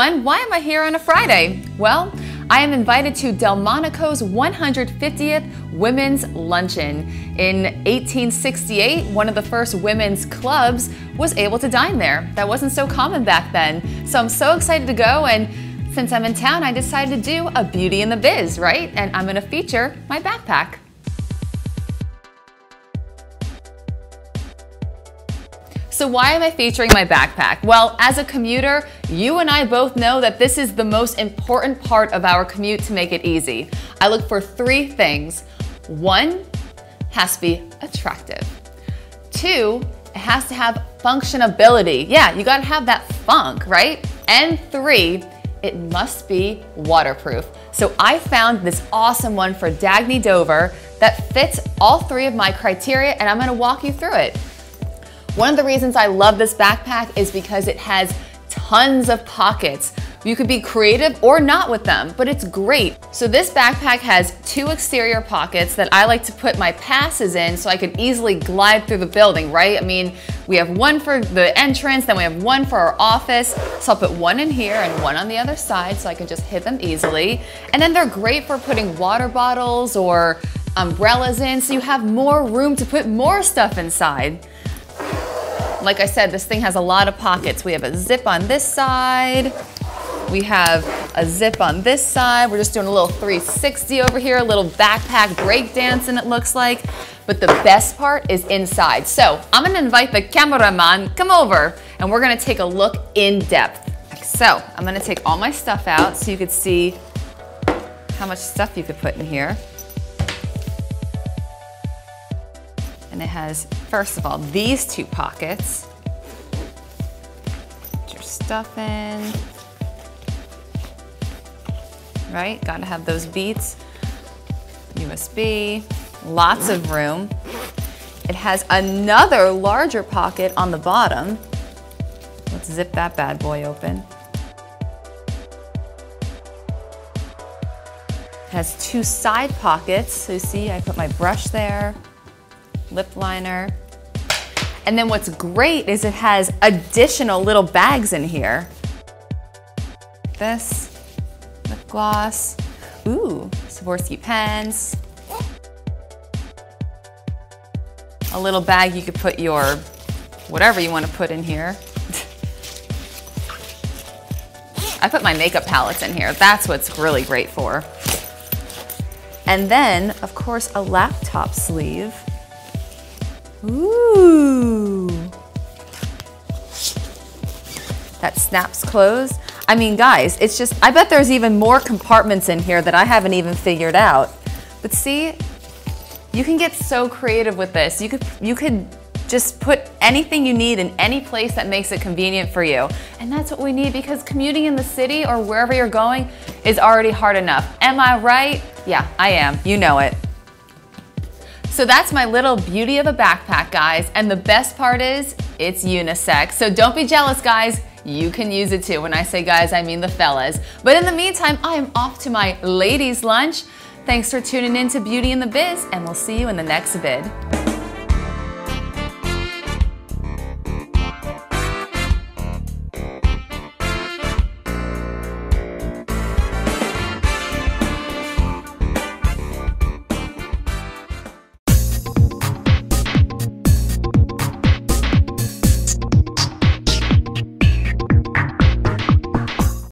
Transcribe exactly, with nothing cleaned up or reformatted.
everyone, why am I here on a Friday? Well, I am invited to Delmonico's one hundred fiftieth Women's Luncheon. In eighteen sixty-eight, one of the first women's clubs was able to dine there. That wasn't so common back then. So I'm so excited to go, and since I'm in town, I decided to do a Beauty in the Biz, right? And I'm gonna feature my backpack. So why am I featuring my backpack? Well, as a commuter, you and I both know that this is the most important part of our commute to make it easy. I look for three things. One, has to be attractive. Two, it has to have functionability. Yeah, you gotta have that funk, right? And three, it must be waterproof. So I found this awesome one for Dagne Dover that fits all three of my criteria, and I'm gonna walk you through it. One of the reasons I love this backpack is because it has tons of pockets. You could be creative or not with them, but it's great. So this backpack has two exterior pockets that I like to put my passes in so I can easily glide through the building, right? I mean, we have one for the entrance, then we have one for our office. So I'll put one in here and one on the other side so I can just hit them easily. And then they're great for putting water bottles or umbrellas in, so you have more room to put more stuff inside. Like I said, this thing has a lot of pockets. We have a zip on this side. We have a zip on this side. We're just doing a little three sixty over here, a little backpack break dancing, it looks like. But the best part is inside. So I'm gonna invite the cameraman, come over, and we're gonna take a look in depth. So I'm gonna take all my stuff out so you could see how much stuff you could put in here. And it has, first of all, these two pockets. Put your stuff in. Right, gotta have those beats. U S B, lots of room. It has another larger pocket on the bottom. Let's zip that bad boy open. It has two side pockets. So you see, I put my brush there. Lip liner. And then what's great is it has additional little bags in here. This, lip gloss, ooh, Swarovski pens. A little bag you could put your, whatever you want to put in here. I put my makeup palettes in here. That's what's really great for. And then, of course, a laptop sleeve. Ooh, that snaps closed. I mean, guys, it's just, I bet there's even more compartments in here that I haven't even figured out. But see, you can get so creative with this. You could, you could just put anything you need in any place that makes it convenient for you. And that's what we need, because commuting in the city or wherever you're going is already hard enough. Am I right? Yeah, I am. You know it. So that's my little beauty of a backpack, guys. And the best part is, it's unisex. So don't be jealous, guys. You can use it too. When I say guys, I mean the fellas. But in the meantime, I am off to my ladies' lunch. Thanks for tuning in to Beauty in the Biz, and we'll see you in the next vid.